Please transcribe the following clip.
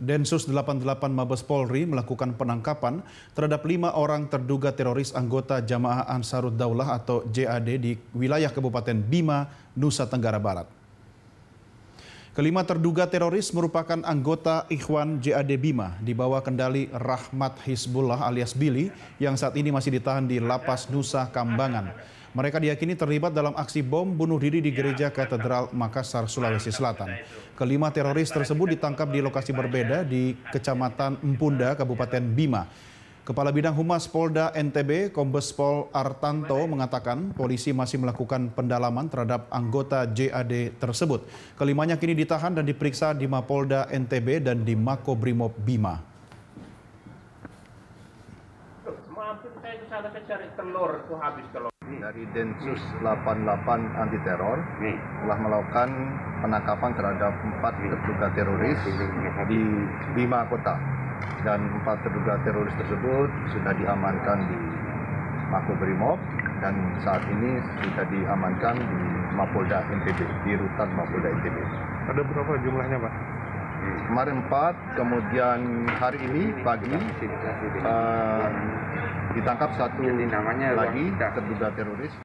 Densus 88 Mabes Polri melakukan penangkapan terhadap 5 orang terduga teroris anggota Jamaah Ansarut Daulah atau JAD di wilayah Kabupaten Bima, Nusa Tenggara Barat. Kelima terduga teroris merupakan anggota Ikhwan JAD Bima di bawah kendali Rahmat Hizbullah alias Billy yang saat ini masih ditahan di Lapas Nusa Kambangan. Mereka diyakini terlibat dalam aksi bom bunuh diri di Gereja Katedral Makassar, Sulawesi Selatan. Kelima teroris tersebut ditangkap di lokasi berbeda di Kecamatan Mpunda, Kabupaten Bima. Kepala Bidang Humas Polda NTB, Kombes Pol Artanto mengatakan polisi masih melakukan pendalaman terhadap anggota JAD tersebut. Kelimanya kini ditahan dan diperiksa di Mapolda NTB dan di Mako Brimob Bima. Dari Densus 88 Antiteror telah melakukan penangkapan terhadap 4 terduga teroris di Bima Kota, dan 4 terduga teroris tersebut sudah diamankan di Mako Brimob dan saat ini sudah diamankan di Mapolda NTB, di Rutan Mapolda NTB. Ada berapa jumlahnya, Pak? Kemarin 4, kemudian hari ini pagi ditangkap 1 lagi terduga teroris.